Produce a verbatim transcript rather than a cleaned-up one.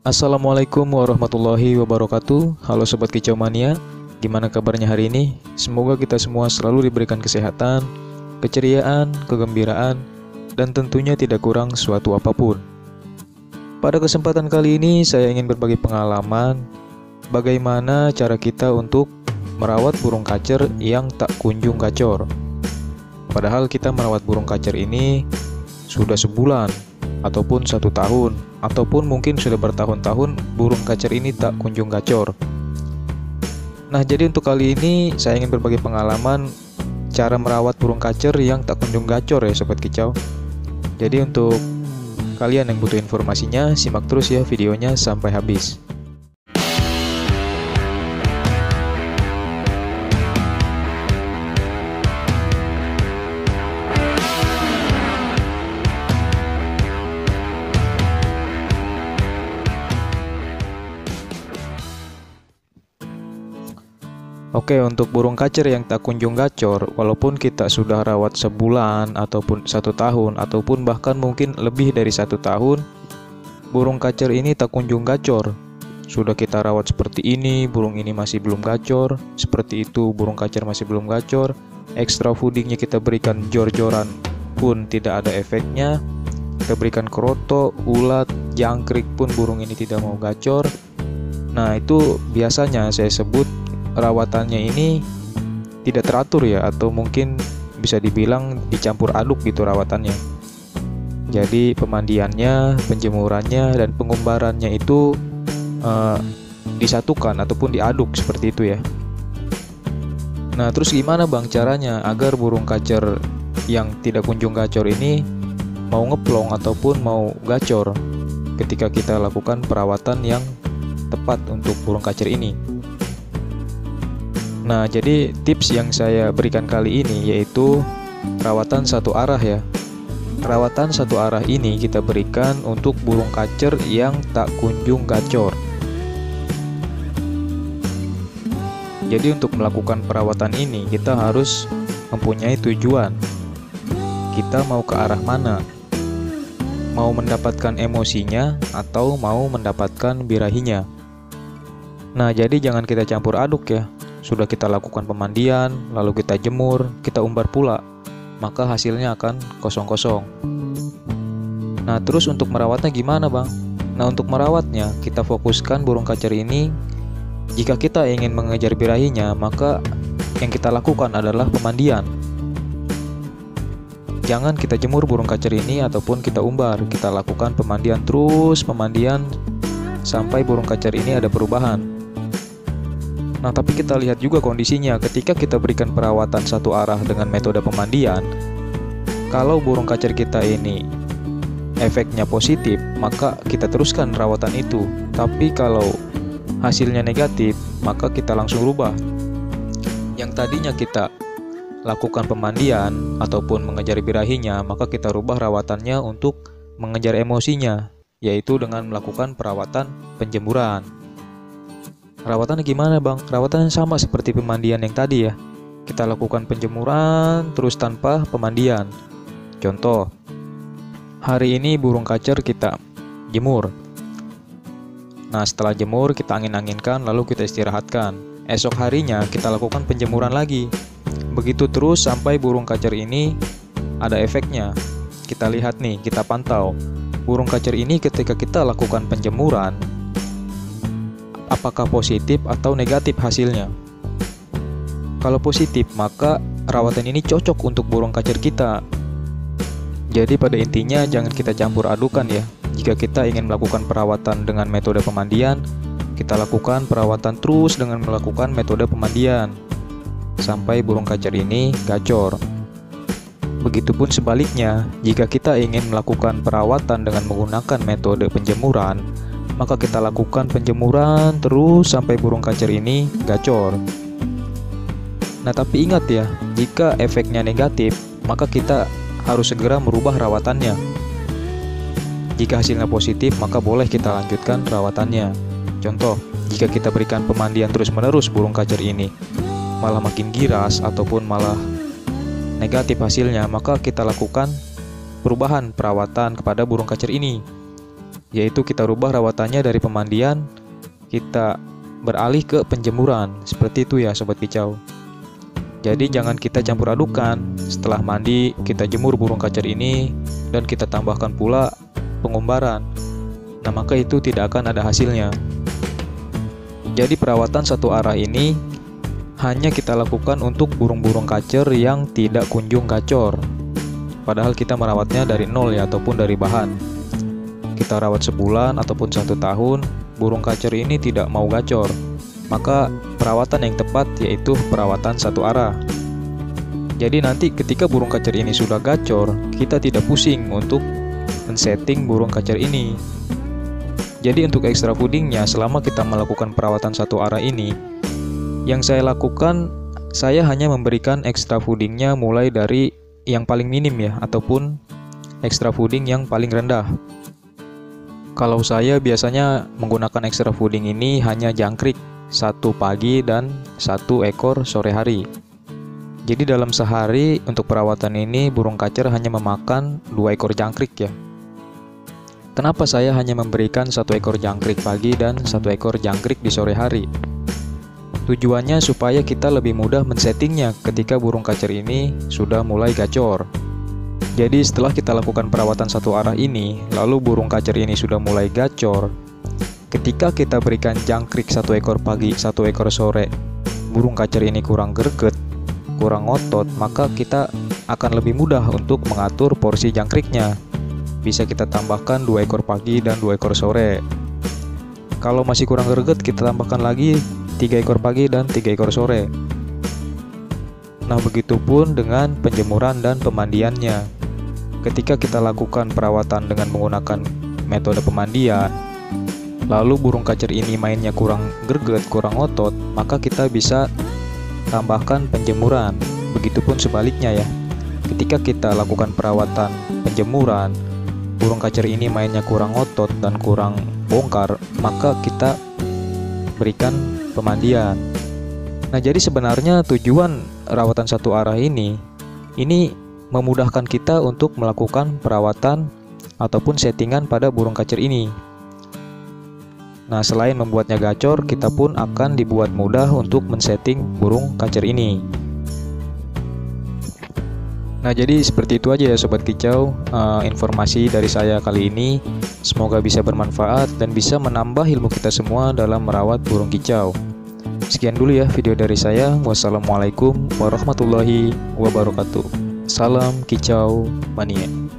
Assalamualaikum warahmatullahi wabarakatuh. Halo Sobat Kicau Mania, gimana kabarnya hari ini? Semoga kita semua selalu diberikan kesehatan, keceriaan, kegembiraan, dan tentunya tidak kurang suatu apapun. Pada kesempatan kali ini saya ingin berbagi pengalaman bagaimana cara kita untuk merawat burung kacer yang tak kunjung gacor. Padahal kita merawat burung kacer ini sudah sebulan ataupun satu tahun, ataupun mungkin sudah bertahun-tahun burung kacer ini tak kunjung gacor. Nah, jadi untuk kali ini saya ingin berbagi pengalaman cara merawat burung kacer yang tak kunjung gacor ya Sobat Kicau. Jadi untuk kalian yang butuh informasinya, simak terus ya videonya sampai habis. Oke, untuk burung kacer yang tak kunjung gacor, walaupun kita sudah rawat sebulan ataupun satu tahun ataupun bahkan mungkin lebih dari satu tahun, burung kacer ini tak kunjung gacor. Sudah kita rawat seperti ini, burung ini masih belum gacor. Seperti itu, burung kacer masih belum gacor. Extra foodingnya kita berikan jor-joran pun tidak ada efeknya. Kita berikan kroto, ulat, jangkrik pun burung ini tidak mau gacor. Nah, itu biasanya saya sebut rawatannya ini tidak teratur ya, atau mungkin bisa dibilang dicampur aduk gitu rawatannya. Jadi pemandiannya, penjemurannya, dan pengumbarannya itu eh, disatukan ataupun diaduk seperti itu ya. Nah, terus gimana Bang caranya agar burung kacer yang tidak kunjung gacor ini mau ngeplong ataupun mau gacor ketika kita lakukan perawatan yang tepat untuk burung kacer ini? Nah, jadi tips yang saya berikan kali ini yaitu perawatan satu arah ya. Perawatan satu arah ini kita berikan untuk burung kacer yang tak kunjung gacor. Jadi untuk melakukan perawatan ini kita harus mempunyai tujuan. Kita mau ke arah mana? Mau mendapatkan emosinya atau mau mendapatkan birahinya? Nah, jadi jangan kita campur aduk ya. Sudah kita lakukan pemandian, lalu kita jemur, kita umbar pula, maka hasilnya akan kosong-kosong. Nah, terus untuk merawatnya gimana Bang? Nah, untuk merawatnya kita fokuskan burung kacer ini. Jika kita ingin mengejar birahinya, maka yang kita lakukan adalah pemandian. Jangan kita jemur burung kacer ini ataupun kita umbar. Kita lakukan pemandian terus, pemandian sampai burung kacer ini ada perubahan. Nah, tapi kita lihat juga kondisinya ketika kita berikan perawatan satu arah dengan metode pemandian. Kalau burung kacer kita ini efeknya positif, maka kita teruskan perawatan itu. Tapi kalau hasilnya negatif, maka kita langsung rubah. Yang tadinya kita lakukan pemandian ataupun mengejar birahinya, maka kita rubah rawatannya untuk mengejar emosinya, yaitu dengan melakukan perawatan penjemuran. Rawatannya gimana Bang? Rawatannya sama seperti pemandian yang tadi ya. Kita lakukan penjemuran terus tanpa pemandian. Contoh, hari ini burung kacer kita jemur. Nah, setelah jemur kita angin-anginkan lalu kita istirahatkan. Esok harinya kita lakukan penjemuran lagi. Begitu terus sampai burung kacer ini ada efeknya. Kita lihat nih, kita pantau. Burung kacer ini ketika kita lakukan penjemuran, apakah positif atau negatif hasilnya? Kalau positif, maka rawatan ini cocok untuk burung kacer kita. Jadi pada intinya jangan kita campur adukan ya. Jika kita ingin melakukan perawatan dengan metode pemandian, kita lakukan perawatan terus dengan melakukan metode pemandian sampai burung kacer ini gacor. Begitupun sebaliknya, jika kita ingin melakukan perawatan dengan menggunakan metode penjemuran, maka kita lakukan penjemuran terus sampai burung kacer ini gacor. Nah, tapi ingat ya, jika efeknya negatif, maka kita harus segera merubah rawatannya. Jika hasilnya positif, maka boleh kita lanjutkan rawatannya. Contoh, jika kita berikan pemandian terus-menerus burung kacer ini, malah makin giras ataupun malah negatif hasilnya, maka kita lakukan perubahan perawatan kepada burung kacer ini. yaitu kita rubah rawatannya dari pemandian, kita beralih ke penjemuran, seperti itu ya Sobat Kicau. Jadi jangan kita campur adukan, setelah mandi kita jemur burung kacer ini dan kita tambahkan pula pengumbaran, nah maka itu tidak akan ada hasilnya. Jadi perawatan satu arah ini hanya kita lakukan untuk burung-burung kacer yang tidak kunjung gacor, padahal kita merawatnya dari nol ya, ataupun dari bahan. Kita rawat sebulan ataupun satu tahun, burung kacer ini tidak mau gacor. Maka perawatan yang tepat yaitu perawatan satu arah. Jadi nanti ketika burung kacer ini sudah gacor, kita tidak pusing untuk men-setting burung kacer ini. Jadi untuk extra foodingnya, selama kita melakukan perawatan satu arah ini, yang saya lakukan, saya hanya memberikan extra foodingnya mulai dari yang paling minim ya, ataupun extra fooding yang paling rendah. Kalau saya biasanya menggunakan extra fooding ini hanya jangkrik, satu pagi dan satu ekor sore hari. Jadi dalam sehari untuk perawatan ini burung kacer hanya memakan dua ekor jangkrik ya. Kenapa saya hanya memberikan satu ekor jangkrik pagi dan satu ekor jangkrik di sore hari? Tujuannya supaya kita lebih mudah men-settingnya ketika burung kacer ini sudah mulai gacor. Jadi setelah kita lakukan perawatan satu arah ini, lalu burung kacer ini sudah mulai gacor, ketika kita berikan jangkrik satu ekor pagi, satu ekor sore, burung kacer ini kurang greget, kurang otot, maka kita akan lebih mudah untuk mengatur porsi jangkriknya. Bisa kita tambahkan dua ekor pagi dan dua ekor sore. Kalau masih kurang greget, kita tambahkan lagi tiga ekor pagi dan tiga ekor sore. Nah, begitupun dengan penjemuran dan pemandiannya. Ketika kita lakukan perawatan dengan menggunakan metode pemandian, lalu burung kacer ini mainnya kurang greget, kurang otot, maka kita bisa tambahkan penjemuran. Begitupun sebaliknya ya. Ketika kita lakukan perawatan penjemuran, burung kacer ini mainnya kurang otot dan kurang bongkar, maka kita berikan pemandian. Nah, jadi sebenarnya tujuan rawatan satu arah ini ini memudahkan kita untuk melakukan perawatan ataupun settingan pada burung kacer ini. Nah, selain membuatnya gacor, kita pun akan dibuat mudah untuk men-setting burung kacer ini. Nah, jadi seperti itu aja ya Sobat Kicau, uh, informasi dari saya kali ini. Semoga bisa bermanfaat dan bisa menambah ilmu kita semua dalam merawat burung kicau. Sekian dulu ya video dari saya. Wassalamualaikum warahmatullahi wabarakatuh. Salam kicau mania.